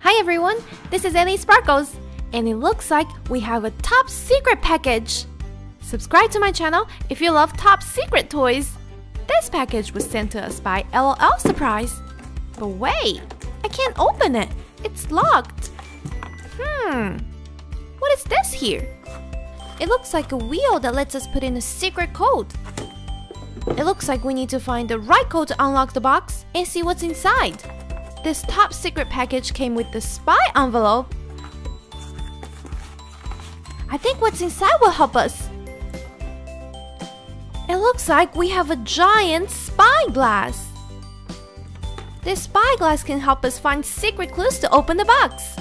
Hi everyone, this is Ellie Sparkles, and it looks like we have a top secret package! Subscribe to my channel if you love top secret toys! This package was sent to us by LOL Surprise. But wait, I can't open it, it's locked! What is this here? It looks like a wheel that lets us put in a secret code. It looks like we need to find the right code to unlock the box and see what's inside. This top secret package came with the spy envelope. I think what's inside will help us. It looks like we have a giant spyglass. This spyglass can help us find secret clues to open the box.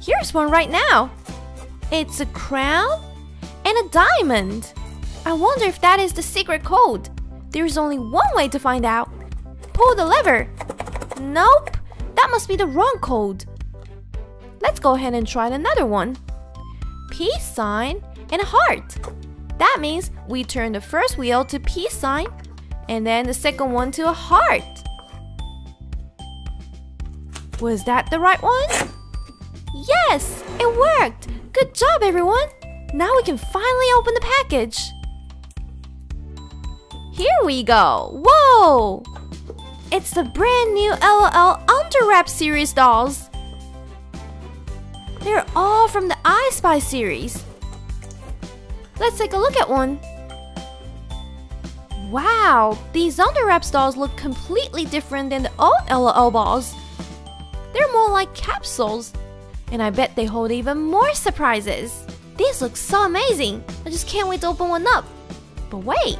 Here's one right now. It's a crown and a diamond. I wonder if that is the secret code. There's only one way to find out. Pull the lever. Nope, that must be the wrong code. Let's go ahead and try another one. Peace sign and a heart. That means we turn the first wheel to peace sign and then the second one to a heart. Was that the right one? Yes, it worked. Good job, everyone. Now we can finally open the package. Here we go. Whoa! It's the brand new LOL Under Wraps series dolls. They're all from the iSpy series. Let's take a look at one. Wow, these Under Wraps dolls look completely different than the old LOL balls. They're more like capsules, and I bet they hold even more surprises. These look so amazing. I just can't wait to open one up. But wait,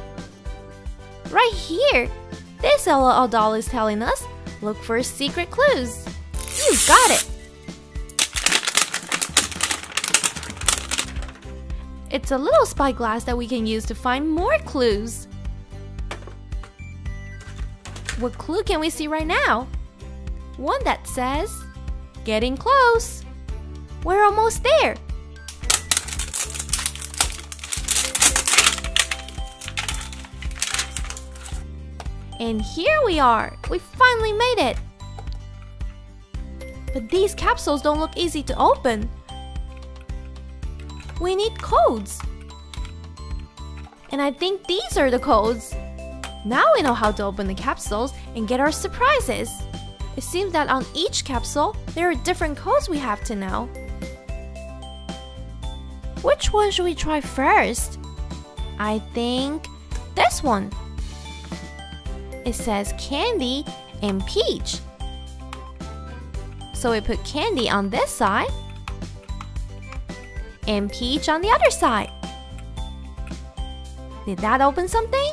right here. This LOL doll is telling us, look for secret clues. You got it! It's a little spyglass that we can use to find more clues. What clue can we see right now? One that says, getting close. We're almost there. And here we are! We finally made it! But these capsules don't look easy to open. We need codes. And I think these are the codes. Now we know how to open the capsules and get our surprises. It seems that on each capsule, there are different codes we have to know. Which one should we try first? I think this one. It says candy and peach. So we put candy on this side and peach on the other side. Did that open something?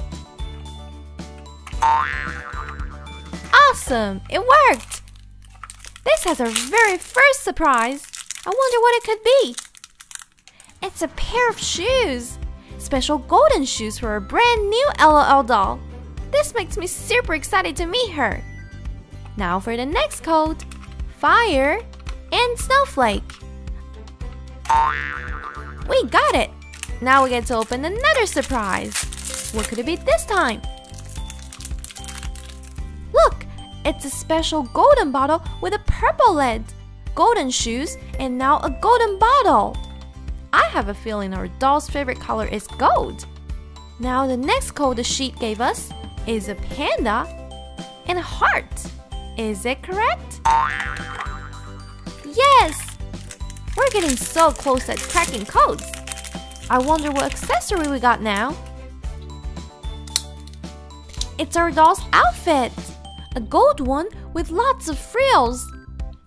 Awesome! It worked! This has our very first surprise. I wonder what it could be. It's a pair of shoes. Special golden shoes for a brand new LOL doll. This makes me super excited to meet her. Now for the next code, fire and snowflake. We got it. Now we get to open another surprise. What could it be this time? Look, it's a special golden bottle with a purple lid, golden shoes, and now a golden bottle. I have a feeling our doll's favorite color is gold. Now the next code the sheet gave us is a panda and a heart. Is it correct? Yes! We're getting so close at cracking codes. I wonder what accessory we got now. It's our doll's outfit. A gold one with lots of frills.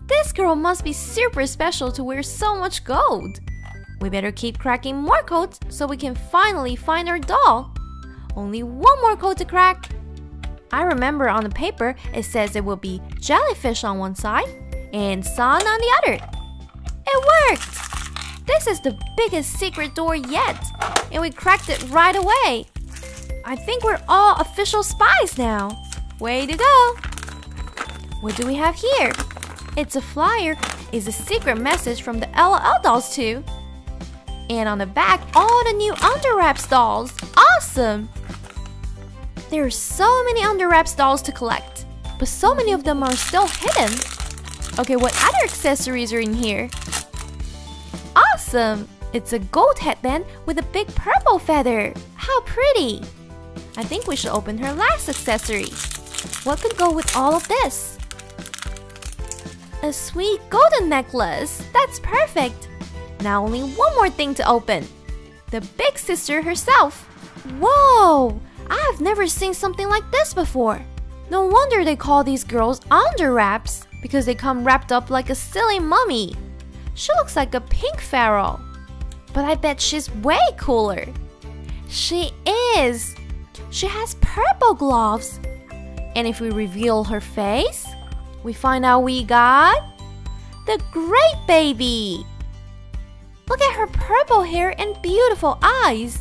This girl must be super special to wear so much gold. We better keep cracking more codes so we can finally find our doll. Only one more code to crack. I remember on the paper it says it will be jellyfish on one side and sun on the other. It worked! This is the biggest secret door yet, and we cracked it right away. I think we're all official spies now. Way to go! What do we have here? It's a flyer. It's a secret message from the LOL dolls too. And on the back, all the new Under Wraps dolls. Awesome! There are so many Under Wraps dolls to collect, but so many of them are still hidden. Okay, what other accessories are in here? Awesome! It's a gold headband with a big purple feather. How pretty! I think we should open her last accessory. What could go with all of this? A sweet golden necklace. That's perfect. Now only one more thing to open. The big sister herself. Whoa! I've never seen something like this before. No wonder they call these girls under wraps, because they come wrapped up like a silly mummy. She looks like a pink pharaoh. But I bet she's way cooler. She is! She has purple gloves. And if we reveal her face, we find out we got the great baby. Look at her purple hair and beautiful eyes.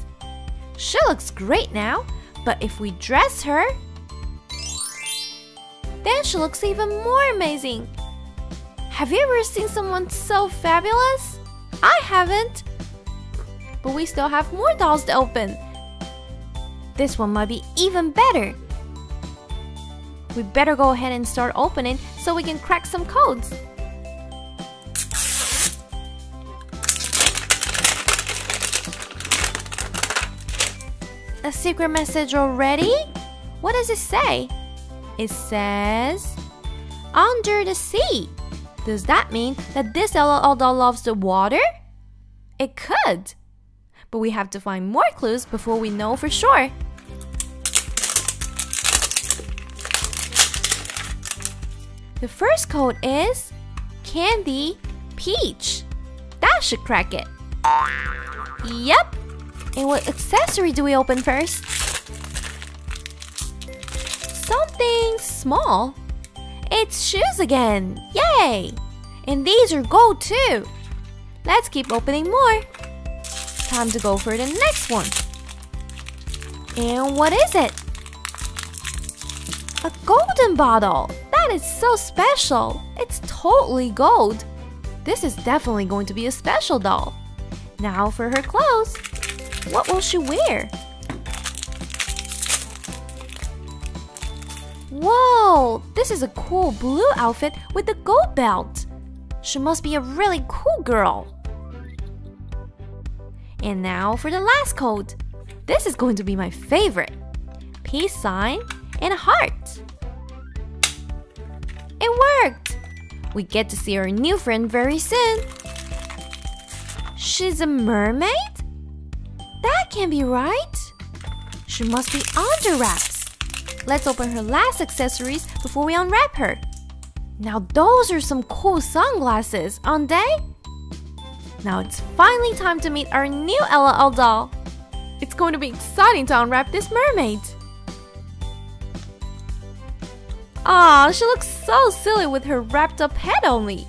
She looks great now, but if we dress her, then she looks even more amazing. Have you ever seen someone so fabulous? I haven't. But we still have more dolls to open. This one might be even better. We better go ahead and start opening so we can crack some codes. A secret message already? What does it say? It says, under the sea. Does that mean that this LOL doll loves the water? It could. But we have to find more clues before we know for sure. The first code is Candy Peach. That should crack it. Yep. And what accessory do we open first? Something small. It's shoes again. Yay! And these are gold too. Let's keep opening more. Time to go for the next one. And what is it? A golden bottle. That is so special. It's totally gold. This is definitely going to be a special doll. Now for her clothes. What will she wear? Whoa! This is a cool blue outfit with a gold belt. She must be a really cool girl. And now for the last code. This is going to be my favorite. Peace sign and a heart. It worked! We get to see our new friend very soon. She's a mermaid? That can't be right. She must be under wraps. Let's open her last accessories before we unwrap her. Now those are some cool sunglasses, aren't they? Now it's finally time to meet our new LOL doll. It's going to be exciting to unwrap this mermaid. Aw, she looks so silly with her wrapped up head only.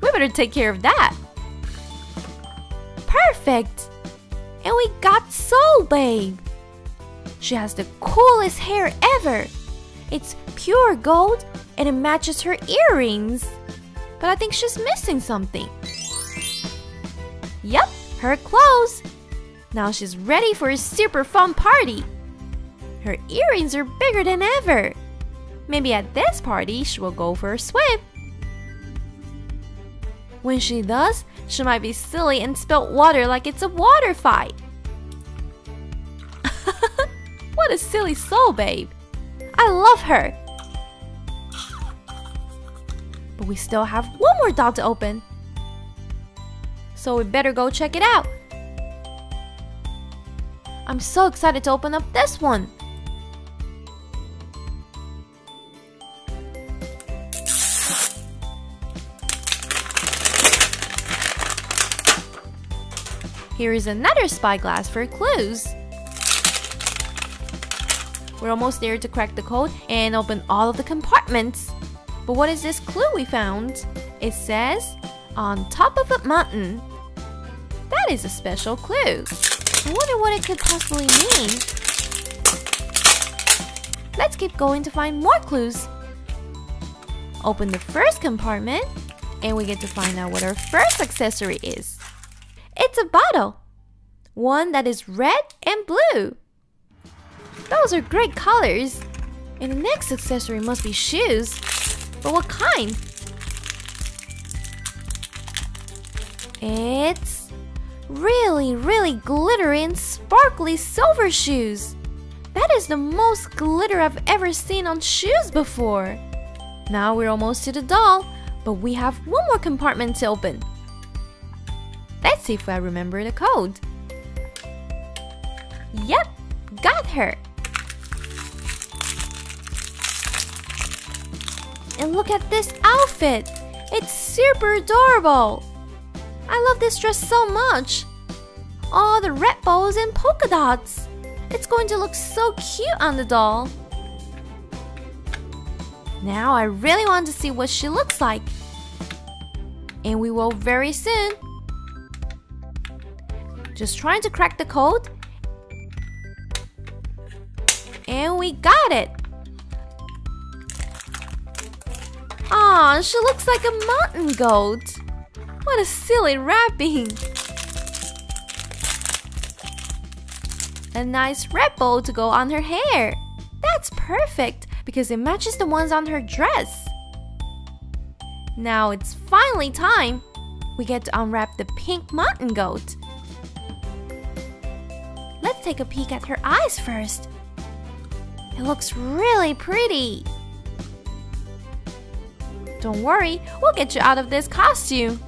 We better take care of that. Perfect! And we got Soul Babe. She has the coolest hair ever. It's pure gold and it matches her earrings. But I think she's missing something. Yep, her clothes. Now she's ready for a super fun party. Her earrings are bigger than ever. Maybe at this party, she will go for a swim. When she does, she might be silly and spill water like it's a water fight. What a silly soul, babe. I love her. But we still have one more doll to open. So we better go check it out. I'm so excited to open up this one. Here is another spyglass for clues. We're almost there to crack the code and open all of the compartments. But what is this clue we found? It says, on top of a mountain. That is a special clue. I wonder what it could possibly mean. Let's keep going to find more clues. Open the first compartment and we get to find out what our first accessory is. It's a bottle. One that is red and blue. Those are great colors. And the next accessory must be shoes. But what kind? It's really glittery and sparkly silver shoes. That is the most glitter I've ever seen on shoes before. Now we're almost to the doll, but we have one more compartment to open. Let's see if I remember the code. Yep, got her. And look at this outfit. It's super adorable. I love this dress so much. All the red bows and polka dots. It's going to look so cute on the doll. Now I really want to see what she looks like. And we will very soon. Just trying to crack the code. And we got it. Aw, she looks like a mountain goat. What a silly wrapping! A nice red bow to go on her hair. That's perfect because it matches the ones on her dress. Now it's finally time. We get to unwrap the pink mountain goat. Let's take a peek at her eyes first. It looks really pretty. Don't worry, we'll get you out of this costume.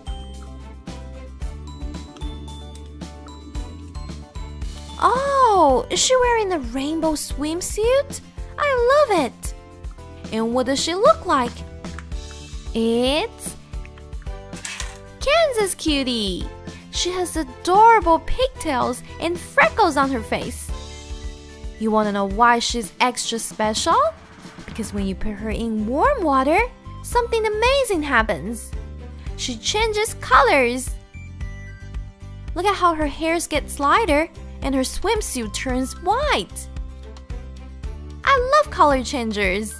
Oh, is she wearing a rainbow swimsuit? I love it! And what does she look like? It's Kansas Cutie! She has adorable pigtails and freckles on her face. You want to know why she's extra special? Because when you put her in warm water, something amazing happens. She changes colors. Look at how her hairs get lighter and her swimsuit turns white. I love color changers.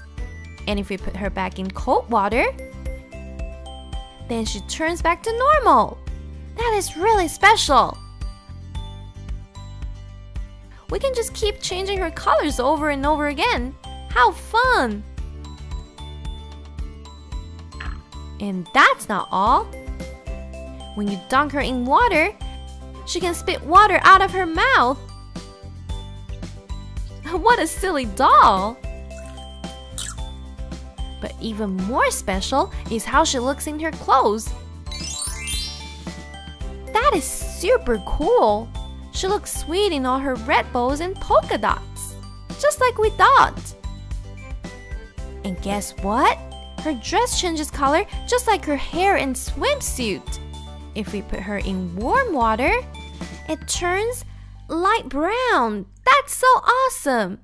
And if we put her back in cold water, then she turns back to normal. That is really special. We can just keep changing her colors over and over again. How fun! And that's not all. When you dunk her in water, she can spit water out of her mouth. What a silly doll! But even more special is how she looks in her clothes. That is super cool. She looks sweet in all her red bows and polka dots, just like we thought. And guess what? Her dress changes color just like her hair and swimsuit. If we put her in warm water, it turns light brown. That's so awesome!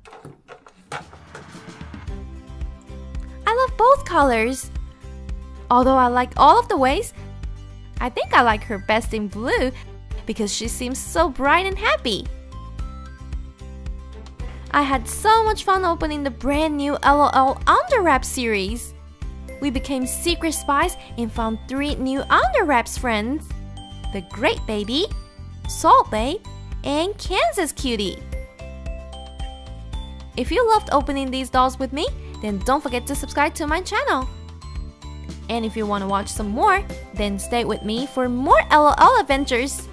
I love both colors. Although I like all of the ways, I think I like her best in blue because she seems so bright and happy. I had so much fun opening the brand new LOL Under Wraps series. We became secret spies and found 3 new Under Wraps friends: the Great Baby, Soul Babe, and Kansas Cutie. If you loved opening these dolls with me, then don't forget to subscribe to my channel. And if you want to watch some more, then stay with me for more LOL adventures.